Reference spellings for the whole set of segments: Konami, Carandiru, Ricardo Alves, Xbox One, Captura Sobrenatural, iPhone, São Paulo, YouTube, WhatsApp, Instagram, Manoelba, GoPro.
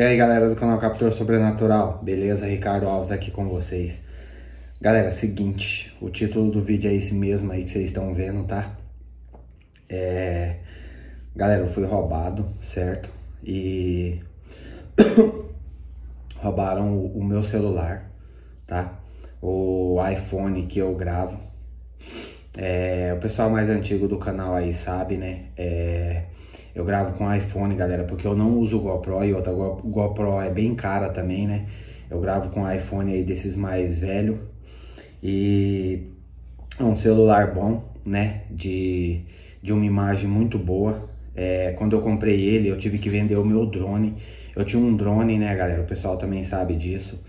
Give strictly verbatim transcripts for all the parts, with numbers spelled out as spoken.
E aí galera do canal Captura Sobrenatural, beleza? Ricardo Alves aqui com vocês. Galera, seguinte, o título do vídeo é esse mesmo aí que vocês estão vendo, tá? É... Galera, eu fui roubado, certo? E... roubaram o, o meu celular, tá? O iPhone que eu gravo. É... O pessoal mais antigo do canal aí sabe, né? É... Eu gravo com iPhone, galera, porque eu não uso GoPro e outra, GoPro é bem cara também, né? Eu gravo com iPhone aí desses mais velho e é um celular bom, né? De, de uma imagem muito boa. É, quando eu comprei ele, eu tive que vender o meu drone. Eu tinha um drone, né, galera? O pessoal também sabe disso.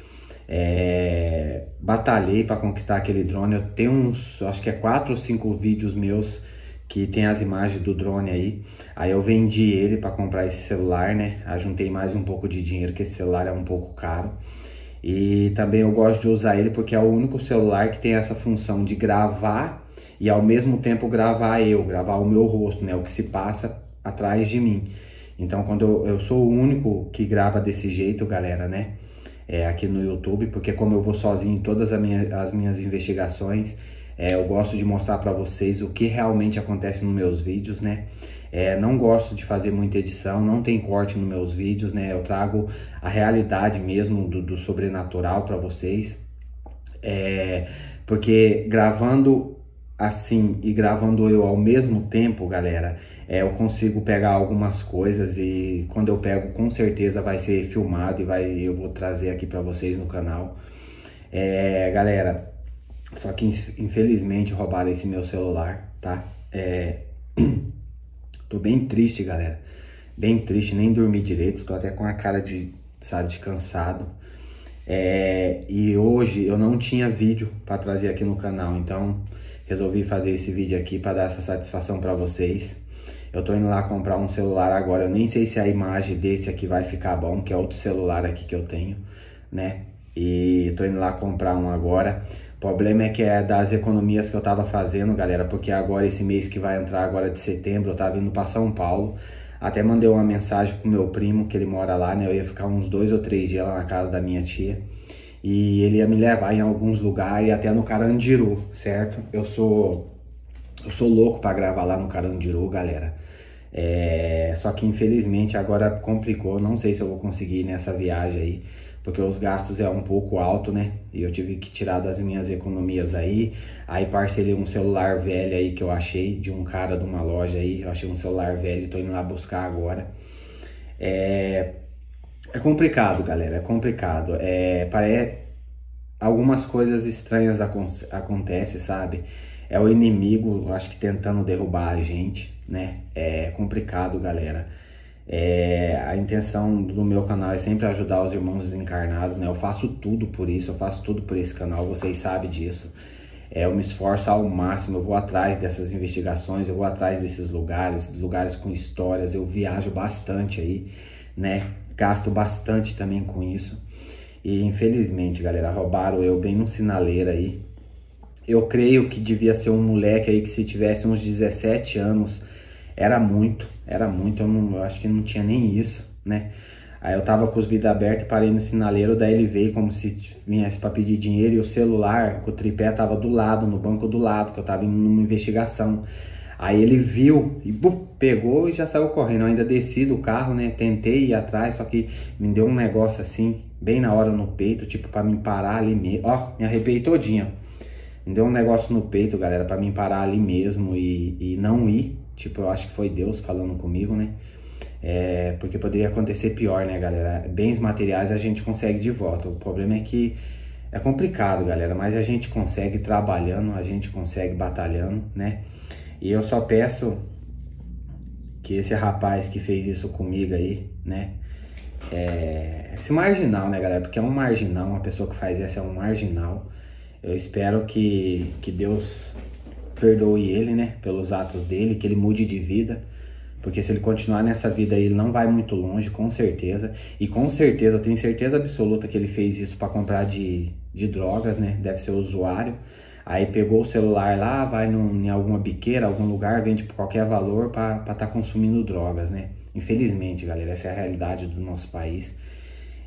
É, batalhei para conquistar aquele drone. Eu tenho uns, acho que é quatro ou cinco vídeos meus que tem as imagens do drone aí. Aí eu vendi ele para comprar esse celular, né? Ajuntei mais um pouco de dinheiro, que esse celular é um pouco caro. E também eu gosto de usar ele porque é o único celular que tem essa função de gravar e ao mesmo tempo gravar eu, gravar o meu rosto, né? O que se passa atrás de mim. Então quando eu, eu sou o único que grava desse jeito, galera, né? É, aqui no YouTube, porque como eu vou sozinho em todas as minhas, as minhas investigações... É, eu gosto de mostrar para vocês o que realmente acontece nos meus vídeos, né? É, não gosto de fazer muita edição, não tem corte nos meus vídeos, né? Eu trago a realidade mesmo do, do sobrenatural para vocês. É, porque gravando assim e gravando eu ao mesmo tempo, galera, é, eu consigo pegar algumas coisas e quando eu pego, com certeza vai ser filmado e vai, eu vou trazer aqui para vocês no canal. É, galera... Só que infelizmente roubaram esse meu celular, tá? É... Tô bem triste, galera. Bem triste, nem dormi direito. Tô até com a cara de, sabe, de cansado. É... E hoje eu não tinha vídeo pra trazer aqui no canal. Então resolvi fazer esse vídeo aqui pra dar essa satisfação pra vocês. Eu tô indo lá comprar um celular agora. Eu nem sei se a imagem desse aqui vai ficar bom, que é outro celular aqui que eu tenho, né? E tô indo lá comprar um agora. O problema é que é das economias que eu tava fazendo, galera, porque agora esse mês que vai entrar agora de setembro, eu tava indo pra São Paulo. Até mandei uma mensagem pro meu primo, que ele mora lá, né? Eu ia ficar uns dois ou três dias lá na casa da minha tia. E ele ia me levar em alguns lugares, até no Carandiru, certo? Eu sou, eu sou louco pra gravar lá no Carandiru, galera. É, só que infelizmente agora complicou, não sei se eu vou conseguir ir nessa viagem aí. Porque os gastos é um pouco alto, né? E eu tive que tirar das minhas economias aí. Aí parcelei um celular velho aí que eu achei de um cara de uma loja aí. Eu achei um celular velho, tô indo lá buscar agora. É, é complicado, galera, é complicado. É, parece... Algumas coisas estranhas acon... acontecem, sabe? É o inimigo, acho que tentando derrubar a gente, né? É complicado, galera. É, a intenção do meu canal é sempre ajudar os irmãos desencarnados, né? Eu faço tudo por isso, eu faço tudo por esse canal, vocês sabem disso. É, eu me esforço ao máximo, eu vou atrás dessas investigações, eu vou atrás desses lugares, lugares com histórias, eu viajo bastante aí, né? Gasto bastante também com isso. E infelizmente, galera, roubaram eu bem num sinaleiro aí. Eu creio que devia ser um moleque aí que se tivesse uns dezessete anos... Era muito, era muito, eu, não, eu acho que não tinha nem isso, né? Aí eu tava com os vidros abertos, parei no sinaleiro, daí ele veio como se viesse pra pedir dinheiro e o celular, o tripé tava do lado, no banco do lado, que eu tava em uma investigação. Aí ele viu e buf, pegou e já saiu correndo. Eu ainda desci do carro, né? Tentei ir atrás, só que me deu um negócio assim, bem na hora no peito, tipo pra me parar ali mesmo. Ó, me arrepiei todinha. Me deu um negócio no peito, galera, pra me parar ali mesmo e, e não ir. Tipo, eu acho que foi Deus falando comigo, né? É, porque poderia acontecer pior, né, galera? Bens materiais a gente consegue de volta. O problema é que é complicado, galera. Mas a gente consegue trabalhando, a gente consegue batalhando, né? E eu só peço que esse rapaz que fez isso comigo aí, né? É, esse marginal, né, galera? Porque é um marginal, uma pessoa que faz essa é um marginal. Eu espero que, que Deus... perdoe ele, né, pelos atos dele, que ele mude de vida, porque se ele continuar nessa vida aí, ele não vai muito longe, com certeza, e com certeza, eu tenho certeza absoluta que ele fez isso para comprar de, de drogas, né, deve ser usuário, aí pegou o celular lá, vai num, em alguma biqueira, algum lugar, vende por qualquer valor para estar tá consumindo drogas, né, infelizmente, galera, essa é a realidade do nosso país,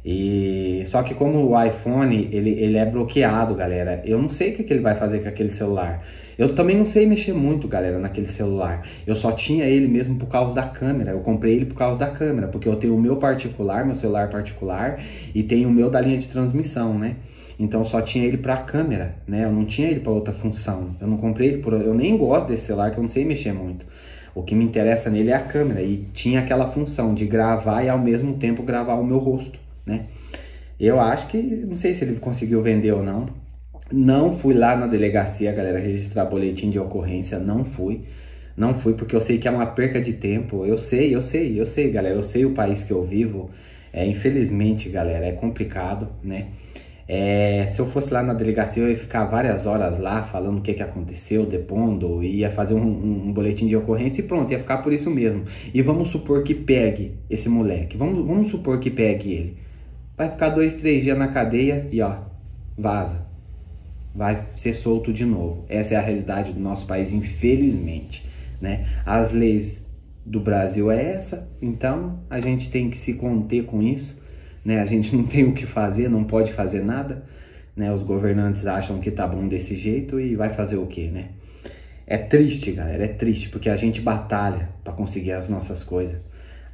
E só que como o iPhone ele, ele é bloqueado, galera, eu não sei o que, que ele vai fazer com aquele celular. Eu também não sei mexer muito, galera, naquele celular. Eu só tinha ele mesmo por causa da câmera. Eu comprei ele por causa da câmera, porque eu tenho o meu particular, meu celular particular, e tenho o meu da linha de transmissão, né? Então só tinha ele pra câmera, né? Eu não tinha ele pra outra função. Eu não comprei ele por... Eu nem gosto desse celular, que eu não sei mexer muito. O que me interessa nele é a câmera. E tinha aquela função de gravar e ao mesmo tempo gravar o meu rosto, né? Eu acho que, não sei se ele conseguiu vender ou não. Não fui lá na delegacia, galera, registrar boletim de ocorrência, não fui. Não fui porque eu sei que é uma perca de tempo. Eu sei, eu sei, eu sei, galera. Eu sei o país que eu vivo. É, infelizmente, galera, é complicado, né? É, se eu fosse lá na delegacia, eu ia ficar várias horas lá falando o que, que aconteceu, depondo, ia fazer um, um, um boletim de ocorrência e pronto, ia ficar por isso mesmo. E vamos supor que pegue esse moleque, vamos, vamos supor que pegue ele. Vai ficar dois, três dias na cadeia e ó, vaza. Vai ser solto de novo. Essa é a realidade do nosso país, infelizmente, né? As leis do Brasil é essa, então a gente tem que se conter com isso. Né? A gente não tem o que fazer, não pode fazer nada, né? Os governantes acham que tá bom desse jeito e vai fazer o quê, né? É triste, galera, é triste, porque a gente batalha para conseguir as nossas coisas.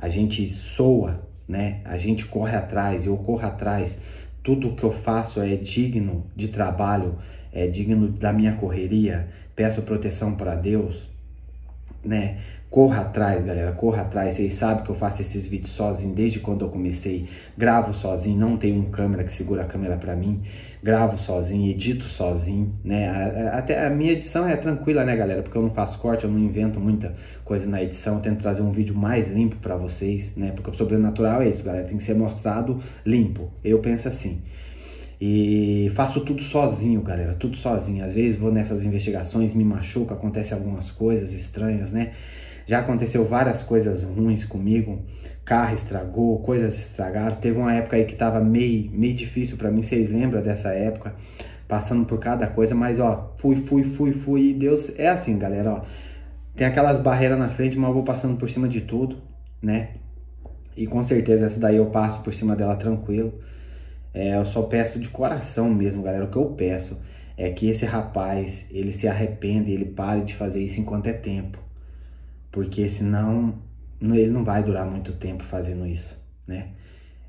A gente soa, né? A gente corre atrás, eu corro atrás. Tudo que eu faço é digno de trabalho, é digno da minha correria. Peço proteção para Deus, né? Corra atrás, galera, corra atrás. Vocês sabem que eu faço esses vídeos sozinho desde quando eu comecei. Gravo sozinho, não tenho um câmera que segura a câmera pra mim. Gravo sozinho, edito sozinho, né? A, a, até a minha edição é tranquila, né, galera? Porque eu não faço corte, eu não invento muita coisa na edição. Eu tento trazer um vídeo mais limpo pra vocês, né? Porque o sobrenatural é isso, galera. Tem que ser mostrado limpo. Eu penso assim. E faço tudo sozinho, galera, tudo sozinho. Às vezes vou nessas investigações, me machuca, acontece algumas coisas estranhas, né? Já aconteceu várias coisas ruins comigo, carro estragou, coisas estragaram. Teve uma época aí que tava meio, meio difícil pra mim, vocês lembram dessa época? Passando por cada coisa, mas ó, fui, fui, fui, fui, e Deus... É assim, galera, ó, tem aquelas barreiras na frente, mas eu vou passando por cima de tudo, né? E com certeza essa daí eu passo por cima dela tranquilo. É, eu só peço de coração mesmo, galera, o que eu peço é que esse rapaz, ele se arrependa, ele pare de fazer isso enquanto é tempo. Porque senão ele não vai durar muito tempo fazendo isso, né?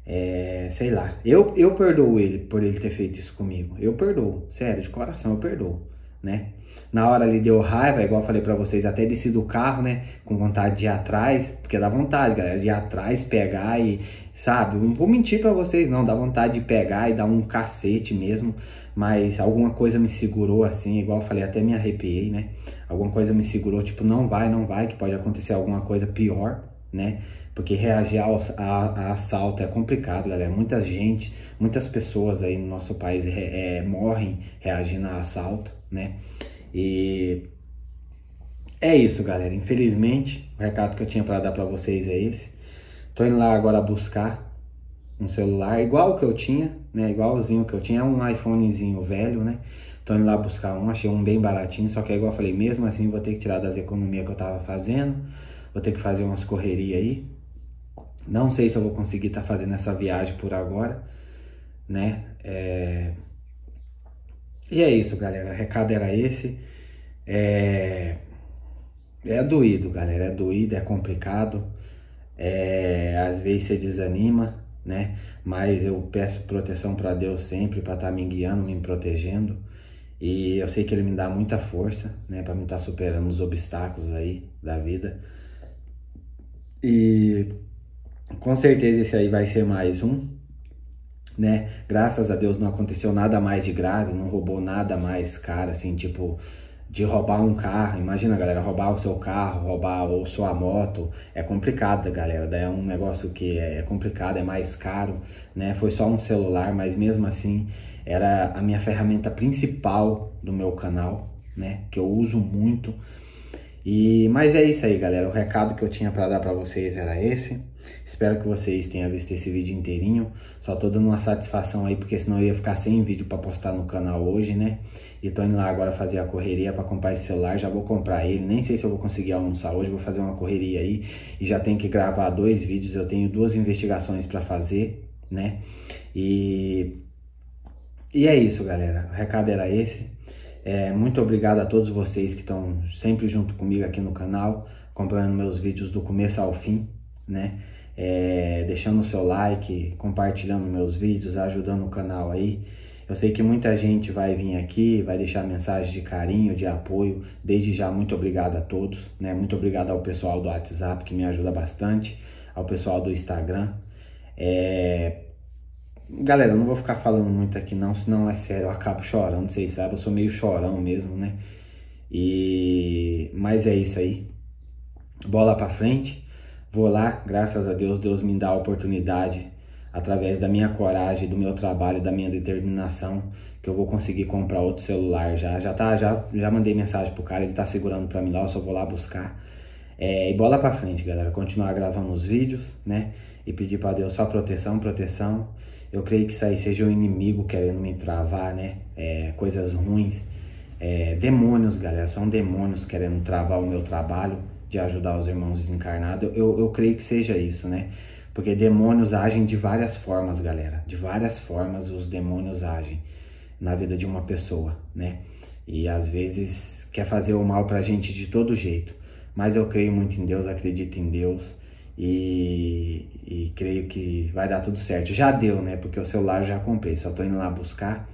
É, sei lá, eu, eu perdoo ele por ele ter feito isso comigo. Eu perdoo, sério, de coração eu perdoo, né? Na hora ali deu raiva, igual eu falei pra vocês, até desci do carro, né? Com vontade de ir atrás, porque dá vontade, galera, de ir atrás, pegar e... Sabe, eu não vou mentir pra vocês não, dá vontade de pegar e dar um cacete mesmo. Mas alguma coisa me segurou assim, igual eu falei, até me arrepiei, né? Alguma coisa me segurou, tipo, não vai, não vai, que pode acontecer alguma coisa pior, né? Porque reagir ao, a, a assalto é complicado, galera. Muita gente, muitas pessoas aí no nosso país re, é, morrem reagindo a assalto, né? E é isso, galera. Infelizmente, o recado que eu tinha pra dar pra vocês é esse. Tô indo lá agora buscar um celular igual que eu tinha, né? Igualzinho que eu tinha, é um iPhonezinho velho, né? Tô indo lá buscar um, achei um bem baratinho, só que é igual eu falei, mesmo assim vou ter que tirar das economias que eu tava fazendo, vou ter que fazer umas correrias aí. Não sei se eu vou conseguir tá fazendo essa viagem por agora, né? É... E é isso, galera, o recado era esse. É... é doído, galera, é doído, é complicado, é... às vezes você desanima, né? Mas eu peço proteção para Deus sempre, para estar tá me guiando, me protegendo. E eu sei que Ele me dá muita força, né? Para me estar tá superando os obstáculos aí da vida. E com certeza esse aí vai ser mais um, né? Graças a Deus não aconteceu nada mais de grave, não roubou nada mais, cara, assim, tipo... de roubar um carro. Imagina, galera, roubar o seu carro, roubar ou sua moto, é complicado, galera, é um negócio que é complicado, é mais caro, né? Foi só um celular, mas mesmo assim, era a minha ferramenta principal do meu canal, né? Que eu uso muito. E, mas é isso aí, galera, o recado que eu tinha pra dar pra vocês era esse. Espero que vocês tenham visto esse vídeo inteirinho. Só tô dando uma satisfação aí, porque senão eu ia ficar sem vídeo pra postar no canal hoje, né? E tô indo lá agora fazer a correria pra comprar esse celular. Já vou comprar ele, nem sei se eu vou conseguir almoçar hoje. Vou fazer uma correria aí. E já tenho que gravar dois vídeos. Eu tenho duas investigações pra fazer, né? E, e é isso, galera. O recado era esse. É, muito obrigado a todos vocês que estão sempre junto comigo aqui no canal, acompanhando meus vídeos do começo ao fim, né? É, deixando o seu like, compartilhando meus vídeos, ajudando o canal aí. Eu sei que muita gente vai vir aqui, vai deixar mensagem de carinho, de apoio. Desde já, muito obrigado a todos, né? Muito obrigado ao pessoal do WhatsApp, que me ajuda bastante, ao pessoal do Instagram. É... Galera, eu não vou ficar falando muito aqui não, senão é sério, eu acabo chorando, vocês sabem, eu sou meio chorão mesmo, né? E... Mas é isso aí. Bola pra frente. Vou lá, graças a Deus, Deus me dá a oportunidade, através da minha coragem, do meu trabalho, da minha determinação, que eu vou conseguir comprar outro celular já. Já, tá, já, já mandei mensagem pro cara, ele tá segurando pra mim lá, eu só vou lá buscar. É, e bola pra frente, galera. Continuar gravando os vídeos, né? E pedir pra Deus só proteção, proteção. Eu creio que isso aí seja o inimigo querendo me travar, né? É, coisas ruins. É, demônios, galera. São demônios querendo travar o meu trabalho de ajudar os irmãos desencarnados. Eu, eu creio que seja isso, né? Porque demônios agem de várias formas, galera. De várias formas os demônios agem na vida de uma pessoa, né? E às vezes quer fazer o mal pra gente de todo jeito. Mas eu creio muito em Deus, acredito em Deus. E, e creio que vai dar tudo certo. Já deu, né? Porque o celular eu já comprei, só tô indo lá buscar.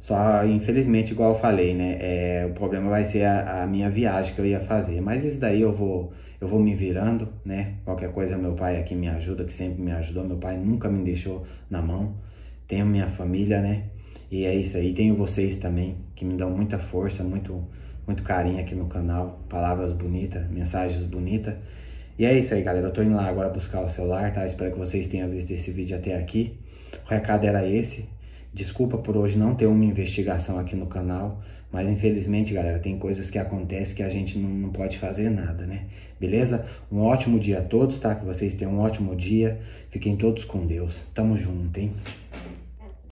Só, infelizmente, igual eu falei, né? É, o problema vai ser a, a minha viagem que eu ia fazer. Mas isso daí eu vou, eu vou me virando, né? Qualquer coisa, meu pai aqui me ajuda, que sempre me ajudou. Meu pai nunca me deixou na mão. Tenho minha família, né? E é isso aí. Tenho vocês também, que me dão muita força, muito, muito carinho aqui no canal. Palavras bonitas, mensagens bonitas. E é isso aí, galera, eu tô indo lá agora buscar o celular, tá? Espero que vocês tenham visto esse vídeo até aqui. O recado era esse. Desculpa por hoje não ter uma investigação aqui no canal, mas infelizmente, galera, tem coisas que acontecem que a gente não, não pode fazer nada, né? Beleza? Um ótimo dia a todos, tá? Que vocês tenham um ótimo dia. Fiquem todos com Deus. Tamo junto, hein?